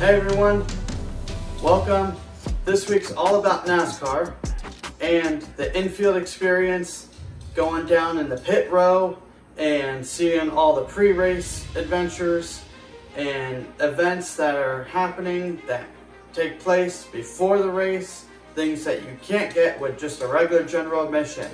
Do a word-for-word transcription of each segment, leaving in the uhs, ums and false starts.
Hey everyone, welcome. This week's all about NASCAR and the infield experience, going down in the pit row and seeing all the pre-race adventures and events that are happening that take place before the race, things that you can't get with just a regular general admission.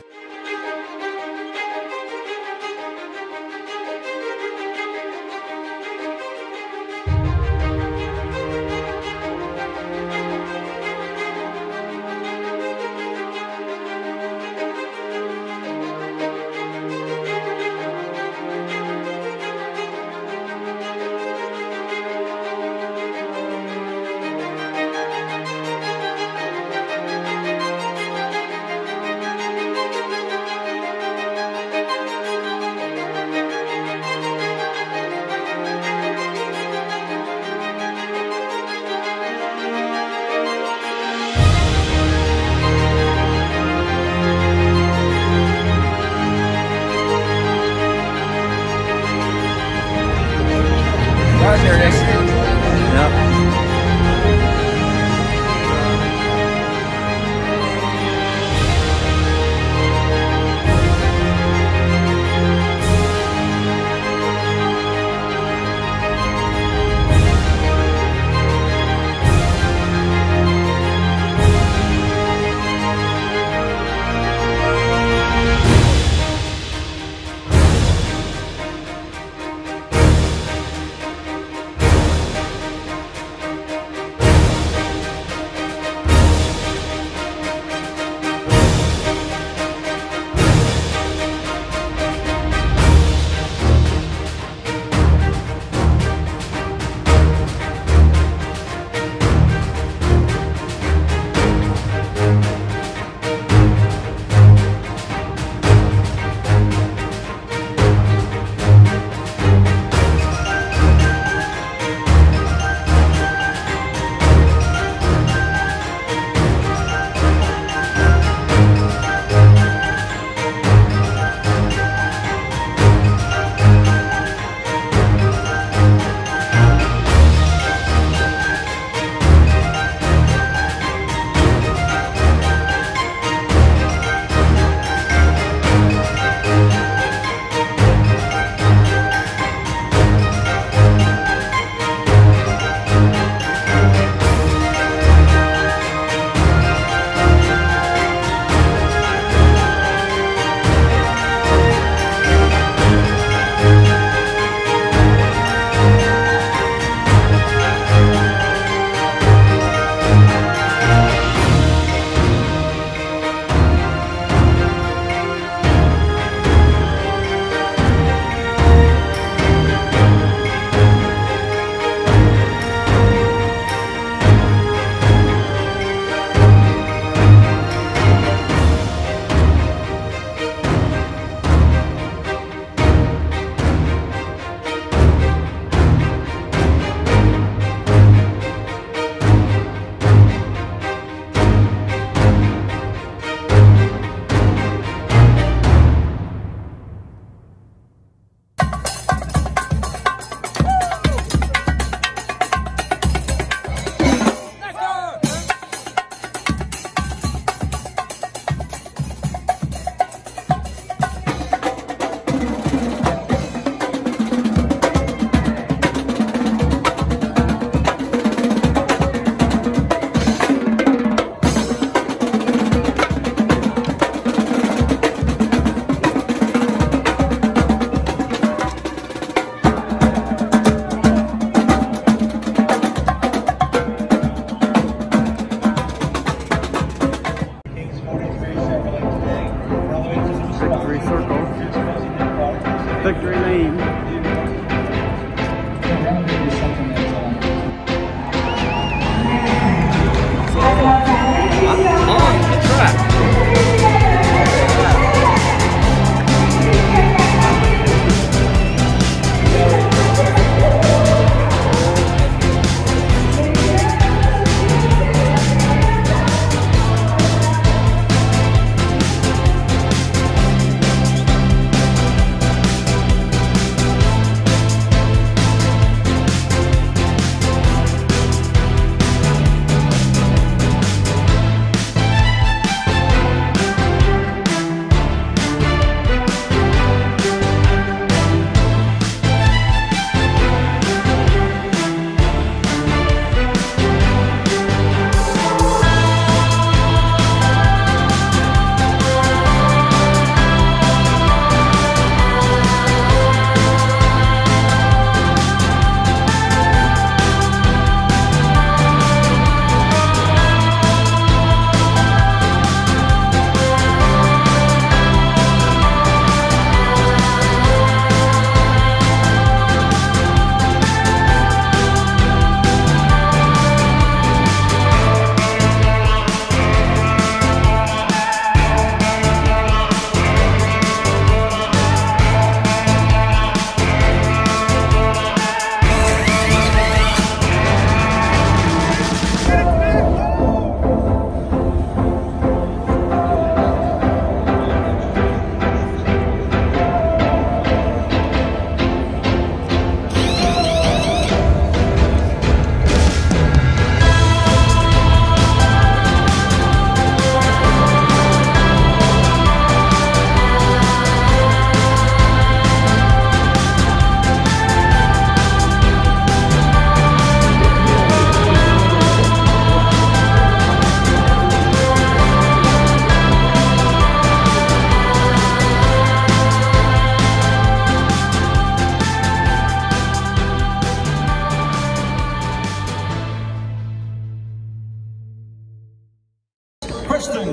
Kirsten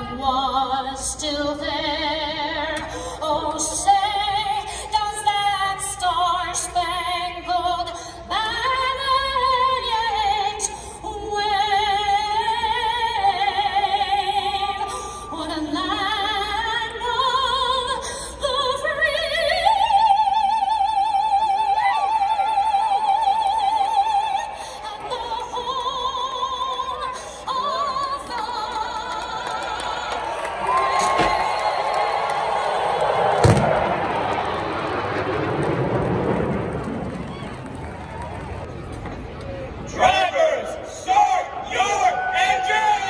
was still there. Oh, say, does that star-spangled banner yet wave on a land of the free and the home of Drivers, start your engines!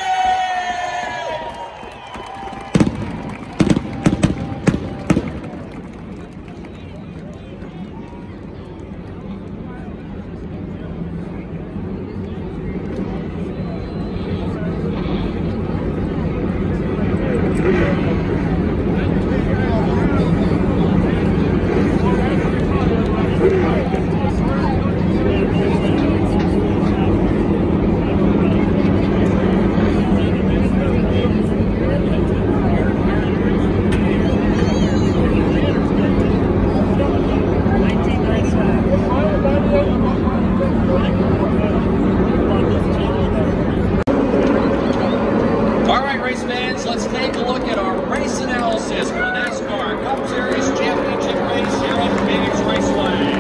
All right, race fans, let's take a look at our race analysis for the NASCAR Cup Series Championship race here on Phoenix Raceway.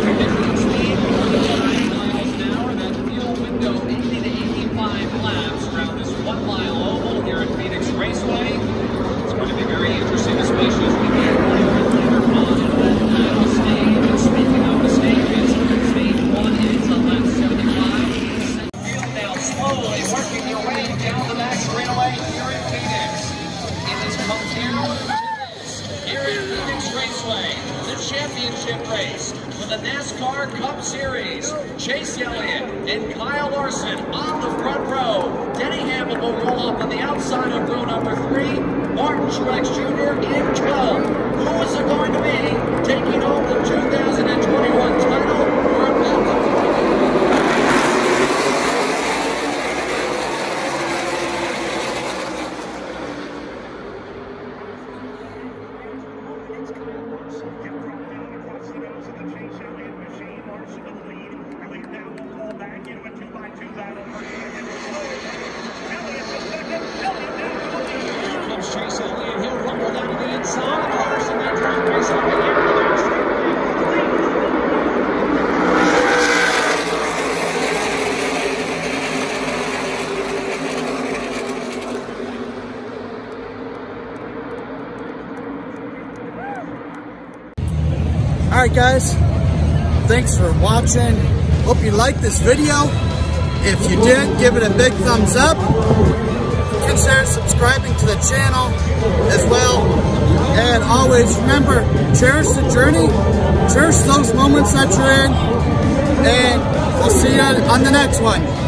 Traditional speed, one to nine miles an hour. That's fuel window eighty to eighty-five laps around this one mile oval here at Phoenix Raceway. It's going to be very interesting, especially as we get later on in that final stage. And speaking of the stages, stage one is on lap seventy-five. Field now slowly working your way down the back straightaway here in Phoenix. It has come down to this here at Phoenix Raceway, the championship race for the NASCAR Cup Series. Chase Elliott and Kyle Larson on the front row. Denny Hamlin will roll up on the outside of row number three. Martin Truex Junior in twelve. Who is it going to be taking home the two thousand twenty-one title? We're about to All right, guys, thanks for watching. Hope you liked this video. If you did, give it a big thumbs up. Consider subscribing to the channel as well. And always remember, cherish the journey, cherish those moments that you're in, and we'll see you on the next one.